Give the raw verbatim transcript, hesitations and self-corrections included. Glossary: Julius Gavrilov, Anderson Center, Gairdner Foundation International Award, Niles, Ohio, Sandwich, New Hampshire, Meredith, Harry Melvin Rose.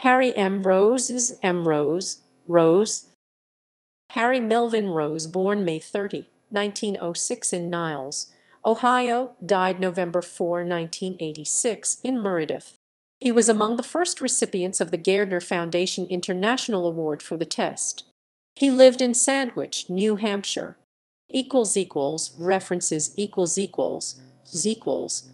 Harry M. Rose's M. Rose, Rose. Harry Melvin Rose, born May thirtieth, nineteen oh six in Niles, Ohio, died November fourth, nineteen eighty-six in Meredith. He was among the first recipients of the Gairdner Foundation International Award for the test. He lived in Sandwich, New Hampshire. Equals equals references equals equals equals